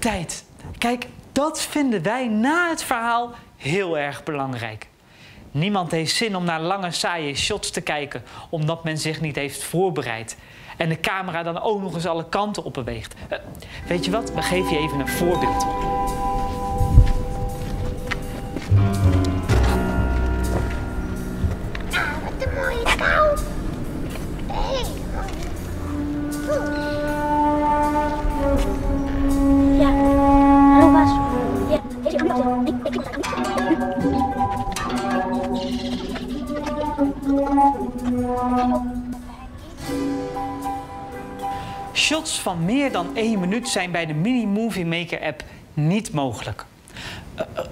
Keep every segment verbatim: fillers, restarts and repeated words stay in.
tijd. Kijk, dat vinden wij na het verhaal heel erg belangrijk. Niemand heeft zin om naar lange saaie shots te kijken, omdat men zich niet heeft voorbereid. En de camera dan ook nog eens alle kanten op beweegt. Uh, weet je wat, we geven je even een voorbeeld. Ah, wat een mooie kou. Ja, hallo Bas. Ja, ik kan het. Ik, ik, ik kan het. Shots van meer dan één minuut zijn bij de Mini Movie Maker app niet mogelijk.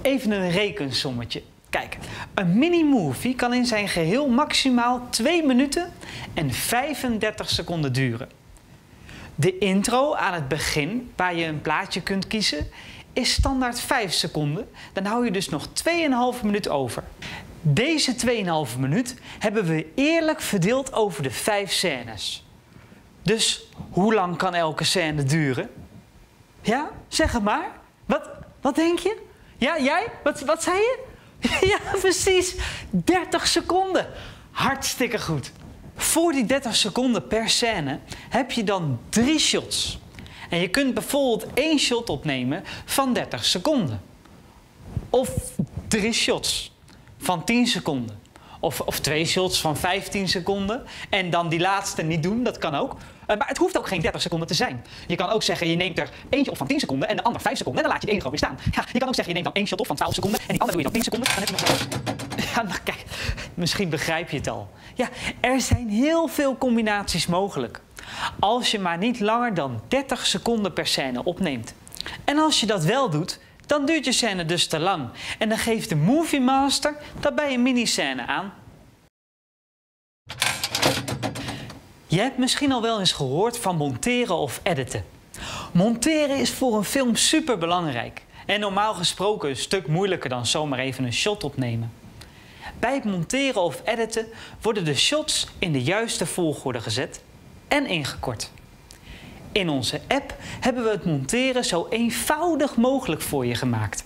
Even een rekensommetje. Kijk, een mini movie kan in zijn geheel maximaal twee minuten en vijfendertig seconden duren. De intro aan het begin, waar je een plaatje kunt kiezen, is standaard vijf seconden. Dan hou je dus nog twee komma vijf minuten over. Deze twee komma vijf minuut hebben we eerlijk verdeeld over de vijf scènes. Dus hoe lang kan elke scène duren? Ja, zeg het maar. Wat, wat denk je? Ja, jij? Wat, wat zei je? Ja, precies. dertig seconden. Hartstikke goed. Voor die dertig seconden per scène heb je dan drie shots. En je kunt bijvoorbeeld één shot opnemen van dertig seconden. Of drie shots van tien seconden. Of, of twee shots van vijftien seconden. En dan die laatste niet doen, dat kan ook. Uh, maar het hoeft ook geen dertig seconden te zijn. Je kan ook zeggen, je neemt er eentje op van tien seconden en de ander vijf seconden. En dan laat je de ene gewoon weer staan. Ja, je kan ook zeggen, je neemt dan één shot op van twaalf seconden en die andere doe je dan tien seconden. Dan heb je nog... Ja, nou kijk, misschien begrijp je het al. Ja, er zijn heel veel combinaties mogelijk. Als je maar niet langer dan dertig seconden per scène opneemt. En als je dat wel doet, dan duurt je scène dus te lang. En dan geeft de Movie Master daarbij een mini-scène aan. Je hebt misschien al wel eens gehoord van monteren of editen. Monteren is voor een film superbelangrijk. En normaal gesproken een stuk moeilijker dan zomaar even een shot opnemen. Bij het monteren of editen worden de shots in de juiste volgorde gezet en ingekort. In onze app hebben we het monteren zo eenvoudig mogelijk voor je gemaakt.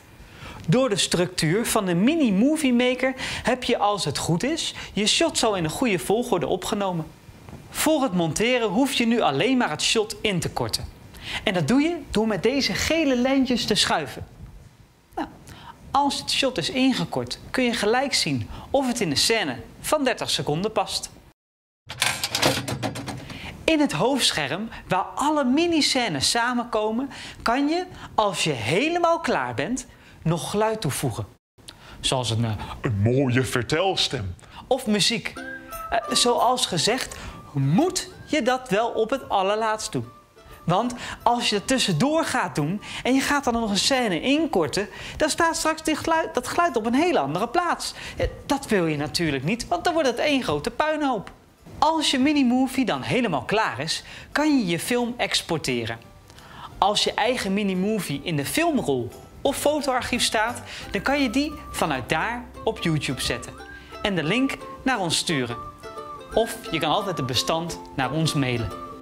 Door de structuur van de Mini Movie Maker heb je, als het goed is, je shot zo in de goede volgorde opgenomen. Voor het monteren hoef je nu alleen maar het shot in te korten. En dat doe je door met deze gele lijntjes te schuiven. Nou, als het shot is ingekort, kun je gelijk zien of het in de scène van dertig seconden past. In het hoofdscherm, waar alle mini-scènes samenkomen, kan je, als je helemaal klaar bent, nog geluid toevoegen. Zoals een, een mooie vertelstem. Of muziek. Uh, zoals gezegd, moet je dat wel op het allerlaatst doen. Want als je er tussendoor gaat doen en je gaat dan nog een scène inkorten, dan staat straks die geluid, dat geluid op een hele andere plaats. Uh, dat wil je natuurlijk niet, want dan wordt het één grote puinhoop. Als je mini-movie dan helemaal klaar is, kan je je film exporteren. Als je eigen mini-movie in de filmrol of fotoarchief staat, dan kan je die vanuit daar op YouTube zetten en de link naar ons sturen. Of je kan altijd het bestand naar ons mailen.